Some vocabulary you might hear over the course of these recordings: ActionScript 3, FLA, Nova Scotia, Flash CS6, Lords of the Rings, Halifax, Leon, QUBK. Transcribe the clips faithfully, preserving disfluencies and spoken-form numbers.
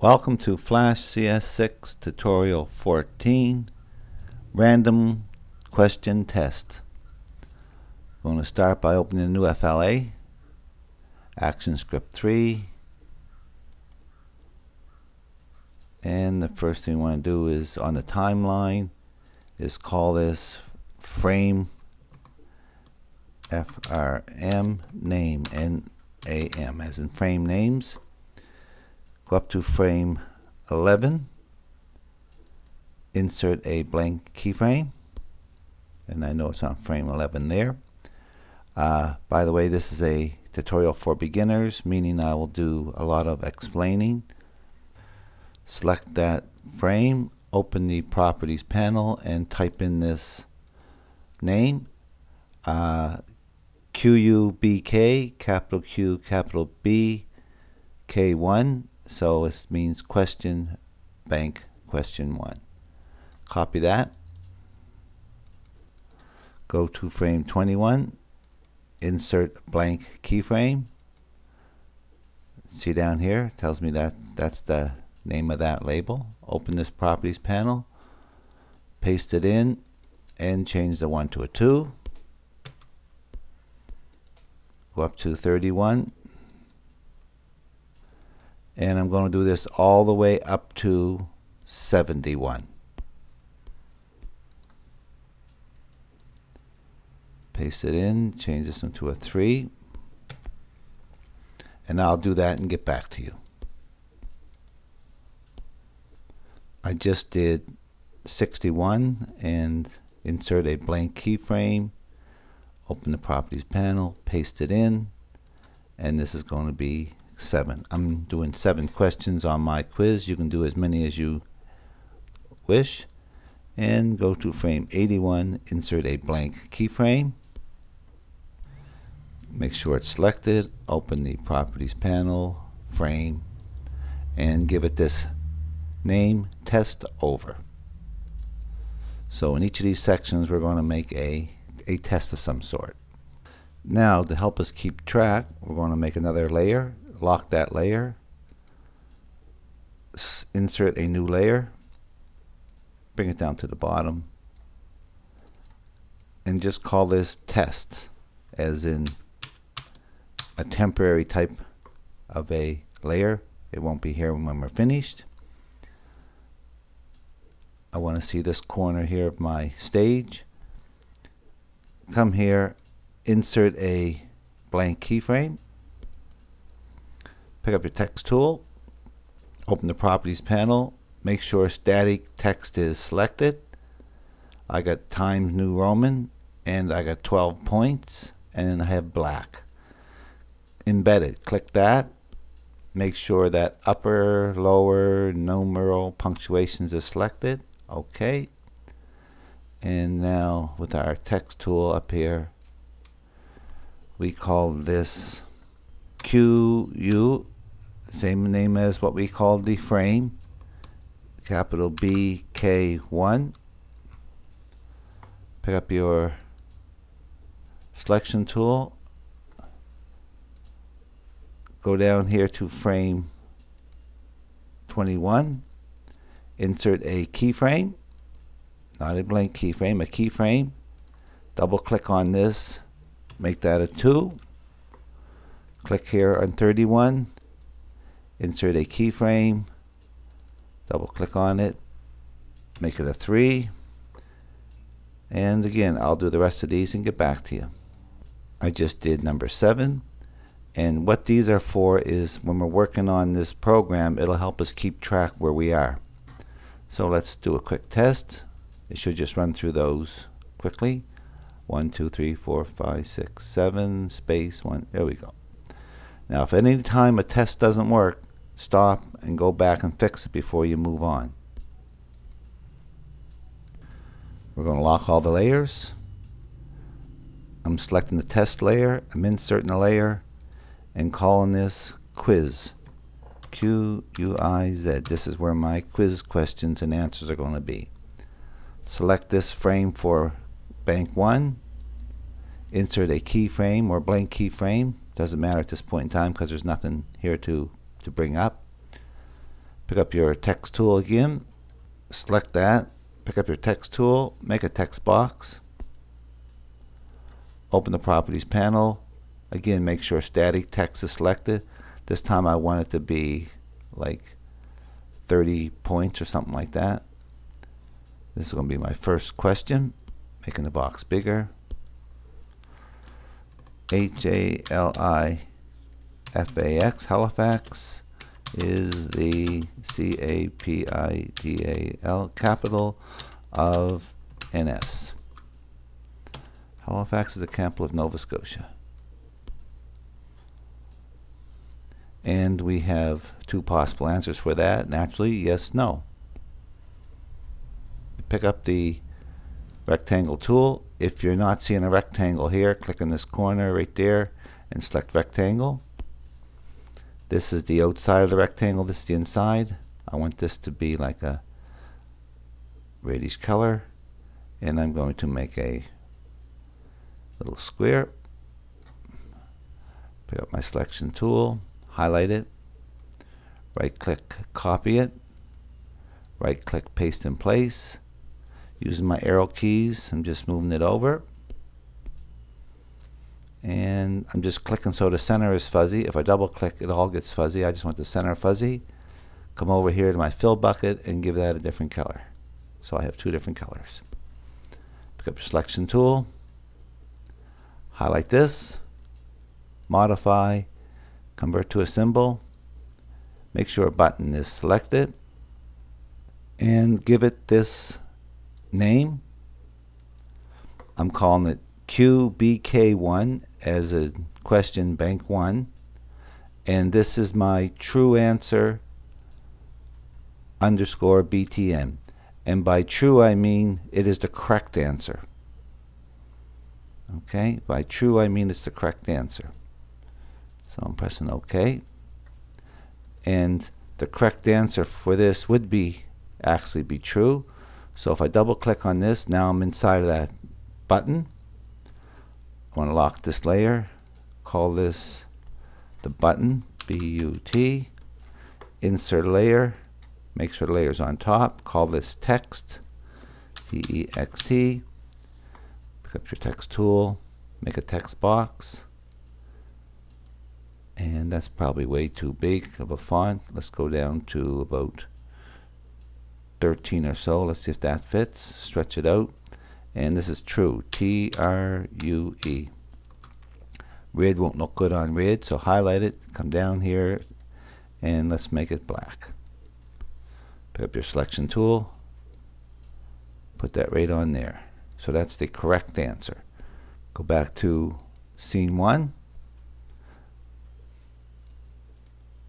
Welcome to Flash C S six tutorial fourteen, random question test. I'm going to start by opening a new F L A, ActionScript three, and the first thing we want to do is on the timeline is call this frame F R M name, N A M, as in frame names. Go up to frame eleven, insert a blank keyframe, and I know it's on frame eleven there. Uh, by the way, this is a tutorial for beginners, meaning I will do a lot of explaining. Select that frame, open the properties panel, and type in this name, uh, Q U B K, capital Q, capital B, K one. So it means question bank question one. Copy that. Go to frame twenty-one. Insert blank keyframe. See down here, it tells me that that's the name of that label. Open this properties panel. Paste it in and change the one to a two. Go up to thirty-one. And I'm going to do this all the way up to seventy-one. Paste it in, change this into a three. And I'll do that and get back to you. I just did sixty-one and insert a blank keyframe. Open the properties panel, paste it in, and this is going to be seven. I'm doing seven questions on my quiz. You can do as many as you wish. And go to frame eighty-one, insert a blank keyframe. Make sure it's selected. Open the properties panel, frame, and give it this name, test over. So in each of these sections we're going to make a, a test of some sort. Now to help us keep track, we're going to make another layer. Lock that layer, S insert a new layer, bring it down to the bottom, and just call this test, as in a temporary type of a layer. It won't be here when we're finished. I want to see this corner here of my stage. Come here, insert a blank keyframe. Pick up your text tool, open the properties panel, make sure static text is selected. I got Times New Roman, and I got twelve points, and then I have black. Embedded, click that, make sure that upper, lower, numeral, punctuations are selected. Okay. And now with our text tool up here, we call this Q U, same name as what we called the frame, capital B K one. Pick up your selection tool, go down here to frame twenty-one, insert a keyframe, not a blank keyframe, a keyframe, double click on this, make that a two. Click here on thirty-one, insert a keyframe, double click on it, make it a three, and again I'll do the rest of these and get back to you. I just did number seven, and what these are for is when we're working on this program, it'll help us keep track where we are. So let's do a quick test. It should just run through those quickly. One, two, three, four, five, six, seven, space, one, there we go. Now if at any time a test doesn't work, stop and go back and fix it before you move on. We're going to lock all the layers. I'm selecting the test layer, I'm inserting a layer, and calling this quiz. Q U I Z. This is where my quiz questions and answers are going to be. Select this frame for bank one. Insert a keyframe or blank keyframe. Doesn't matter at this point in time because there's nothing here to, to bring up. pick up your text tool again, select that, pick up your text tool, make a text box, open the properties panel, again make sure static text is selected. This time I want it to be like thirty points or something like that. This is going to be my first question, making the box bigger. H A L I F A X, Halifax, is the C A P I T A L capital of N S. Halifax is the capital of Nova Scotia. And we have two possible answers for that, naturally, yes, no. Pick up the rectangle tool. If you're not seeing a rectangle here, click in this corner right there and select rectangle. This is the outside of the rectangle, this is the inside. I want this to be like a reddish color, and I'm going to make a little square. Pick up my selection tool, highlight it, right click copy it, right click paste in place. Using my arrow keys, I'm just moving it over, and I'm just clicking so the center is fuzzy. If I double click, it all gets fuzzy. I just want the center fuzzy. Come over here to my fill bucket and give that a different color, so I have two different colors. Pick up your selection tool, highlight this, modify, convert to a symbol, make sure a button is selected, and give it this name. I'm calling it Q B K one as a question, bank one, and this is my true answer underscore B T M, and by true I mean it is the correct answer. Okay, by true I mean it's the correct answer. So I'm pressing OK, and the correct answer for this would be actually be true. So if I double click on this, now I'm inside of that button. I want to lock this layer, call this the button, B U T, insert layer, make sure the layer's on top, call this text, T E X T, pick up your text tool, make a text box, and that's probably way too big of a font. Let's go down to about thirteen or so. Let's see if that fits. Stretch it out, and this is true, T R U E. Red won't look good on red, so highlight it, come down here, and let's make it black. Pick up your selection tool, put that right on there. So that's the correct answer. Go back to scene one,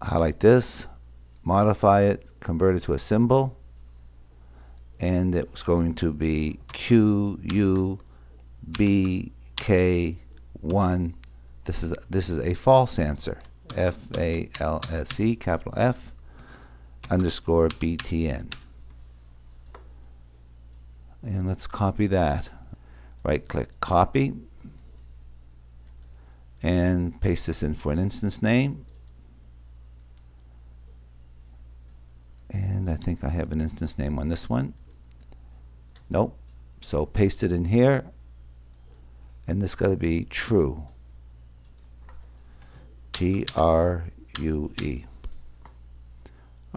highlight this, modify it, convert it to a symbol, and it was going to be Q U B K one. This is this is a false answer. F A L S E, capital F, underscore B T N. And let's copy that. Right click copy and paste this in for an instance name. And I think I have an instance name on this one. Nope. So paste it in here, and this got to be true. T R U E.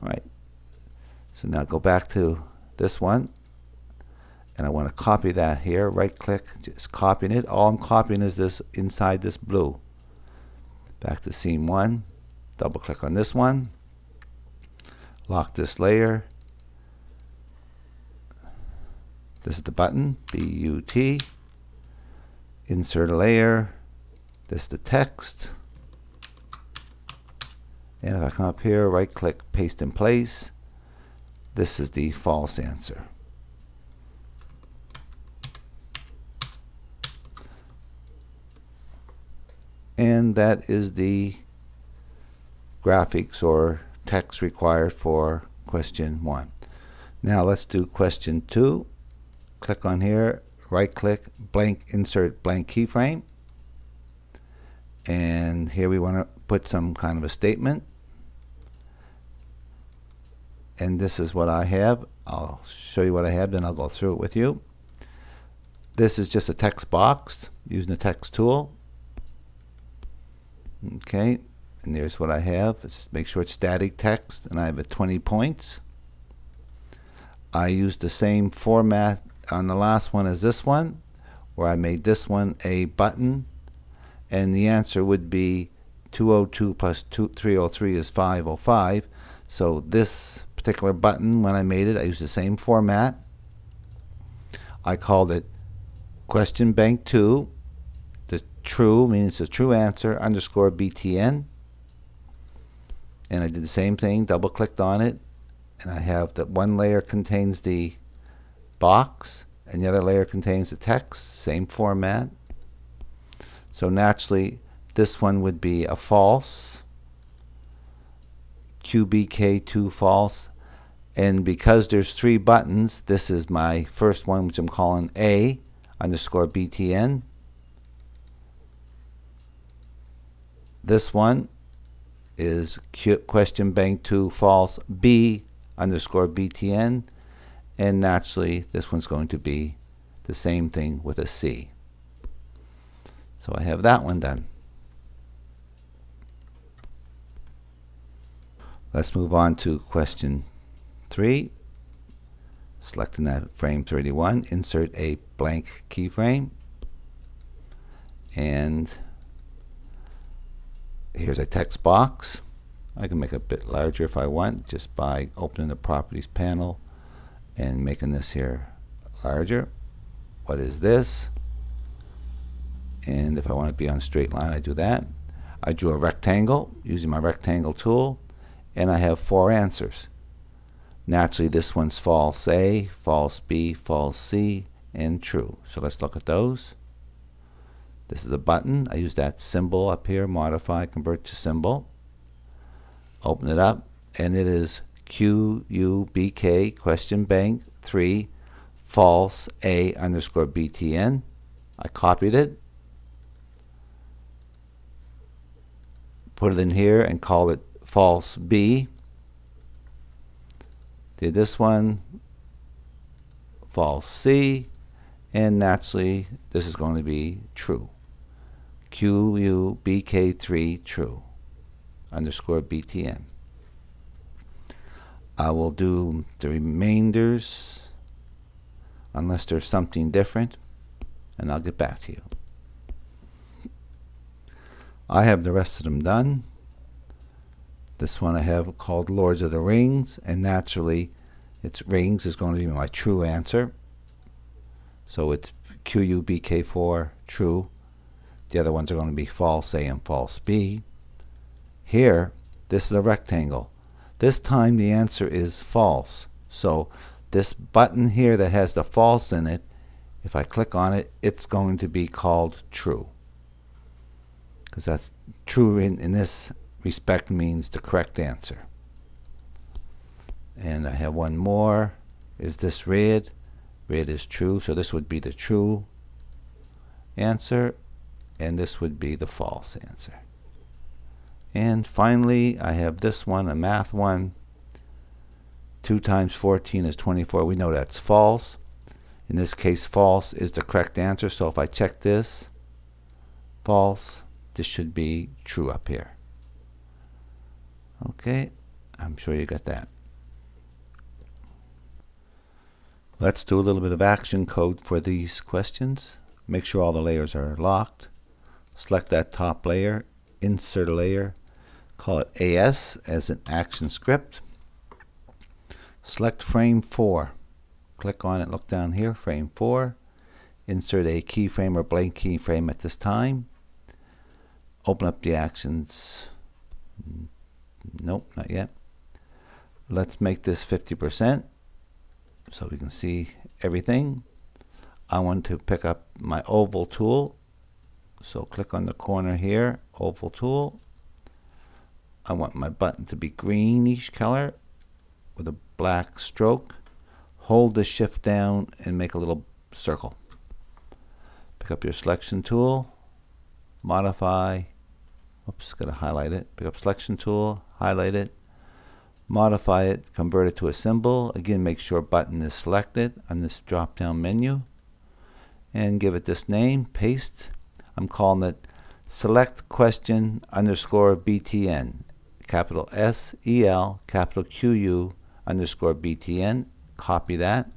Alright. So now go back to this one, and I want to copy that here. Right click, just copying it. All I'm copying is this inside this blue. Back to scene one. Double click on this one. Lock this layer. This is the button, B U T. Insert a layer. This is the text. And if I come up here, right click, paste in place. This is the false answer. And that is the graphics or text required for question one. Now let's do question two. Click on here, right click, blank, insert blank keyframe, and here we want to put some kind of a statement, and this is what I have. I'll show you what I have, then I'll go through it with you. This is just a text box using the text tool. Okay, and there's what I have. Let's make sure it's static text, and I have it twenty points. I used the same format on the last one as this one, where I made this one a button, and the answer would be two oh two plus three oh three is five oh five. So this particular button, when I made it, I used the same format. I called it question bank two, the true, meaning it's a true answer, underscore B T N. And I did the same thing, double clicked on it, and I have that one layer contains the box and the other layer contains the text, same format. So naturally this one would be a false, Q B K two false, and because there's three buttons, this is my first one, which I'm calling A underscore B T N. This one is Q question bank two false B underscore B T N, and naturally this one's going to be the same thing with a C. So I have that one done. Let's move on to question three. Selecting that frame thirty-one, insert a blank keyframe, and here's a text box. I can make it a bit larger if I want, just by opening the properties panel and making this here larger. What is this? And if I want to be on straight line, I do that. I drew a rectangle using my rectangle tool, and I have four answers. Naturally this one's false A, false B, false C, and true. So let's look at those. This is a button. I use that symbol up here, modify, convert to symbol. Open it up, and it is Q U B K question bank three false A underscore B T N. I copied it, put it in here, and call it false B. Did this one, false C, and naturally this is going to be true. Q U B K three true underscore B T N. I will do the remainders unless there's something different, and I'll get back to you. I have the rest of them done. This one I have called Lords of the Rings, and naturally it's rings is going to be my true answer. So it's Q U B K four true. The other ones are going to be false A and false B. Here, this is a rectangle. This time the answer is false. So this button here that has the false in it, if I click on it, it's going to be called true, because that's true in, in this respect means the correct answer. And I have one more. Is this red? Red is true, so this would be the true answer, and this would be the false answer. And finally, I have this one, a math one. two times fourteen is twenty-four. We know that's false. In this case, false is the correct answer. So if I check this, false, this should be true up here. Okay, I'm sure you got that. Let's do a little bit of action code for these questions. Make sure all the layers are locked. Select that top layer, insert a layer, call it A S as an action script. Select frame four. Click on it, look down here, frame four. Insert a keyframe or blank keyframe at this time. Open up the actions. Nope, not yet. Let's make this fifty percent so we can see everything. I want to pick up my oval tool, so click on the corner here, oval tool. I want my button to be greenish color with a black stroke. Hold the shift down and make a little circle. Pick up your selection tool, modify. Oops, gotta highlight it. Pick up selection tool, highlight it, modify it, convert it to a symbol. Again, make sure button is selected on this drop down menu and give it this name, paste. I'm calling it select question underscore B T N, capital S E L capital Q U underscore B T N. Copy that.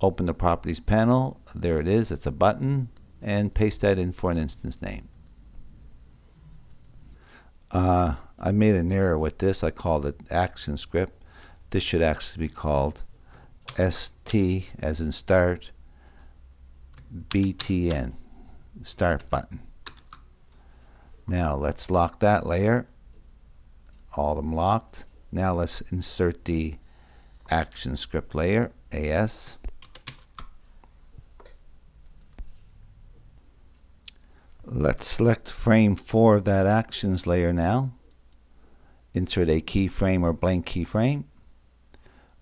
Open the properties panel. There it is. It's a button, and paste that in for an instance name. Uh, I made an error with this. I called it ActionScript. This should actually be called S T as in start B T N, start button. Now let's lock that layer. All of them locked. Now let's insert the ActionScript layer, A S. Let's select frame four of that actions layer now. Insert a keyframe or blank keyframe.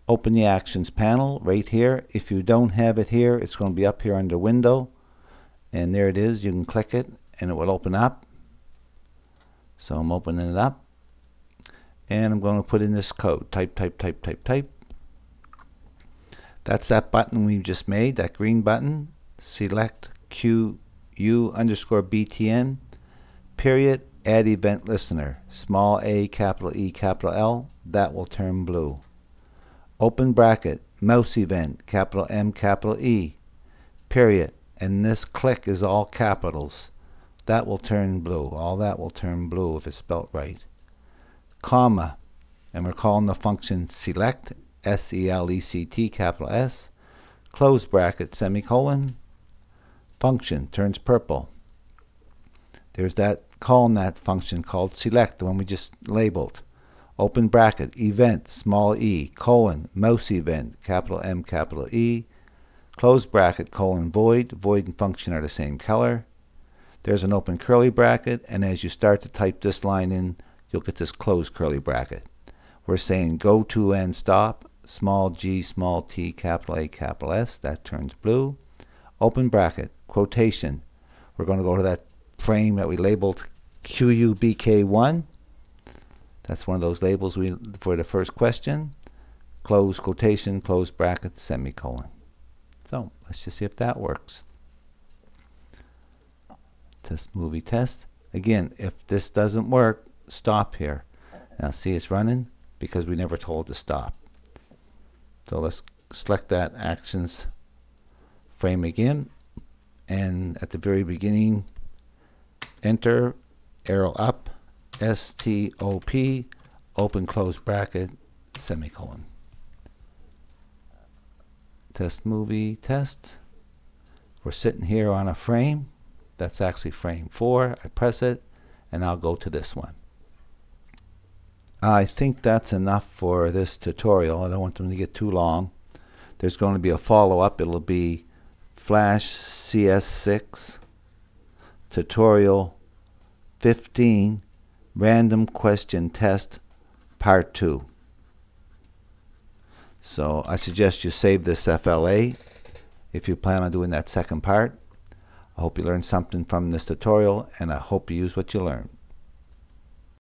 Open the actions panel right here. If you don't have it here, it's going to be up here under window. And there it is. You can click it and it will open up. So I'm opening it up. And I'm going to put in this code. Type, type, type, type, type. That's that button we just made, that green button. Select Q. U underscore B T N period add event listener small a capital E capital L, that will turn blue. Open bracket mouse event capital M capital E period, and this click is all capitals, that will turn blue. All that will turn blue if it's spelt right. Comma, and we're calling the function select S E L E C T capital S, close bracket semicolon. Function turns purple. There's that call in that function called select, the one we just labeled. Open bracket event small e colon mouse event capital M capital E, close bracket colon void. Void and function are the same color. There's an open curly bracket, and as you start to type this line in, you'll get this closed curly bracket. We're saying go to and stop small g small t capital A capital S, that turns blue. Open bracket quotation. We're going to go to that frame that we labeled Q U B K one. That's one of those labels we for the first question. Close quotation, close bracket, semicolon. So let's just see if that works. Test movie test. Again, if this doesn't work, stop here. Now see, it's running because we never told to stop. So let's select that actions frame again. And at the very beginning, enter, arrow up, S T O P, open close bracket, semicolon. Test movie test. We're sitting here on a frame. That's actually frame four. I press it, and I'll go to this one. I think that's enough for this tutorial. I don't want them to get too long. There's going to be a follow-up. It'll be Flash C S six tutorial fifteen random question test part two. So I suggest you save this F L A if you plan on doing that second part. I hope you learned something from this tutorial, and I hope you use what you learned.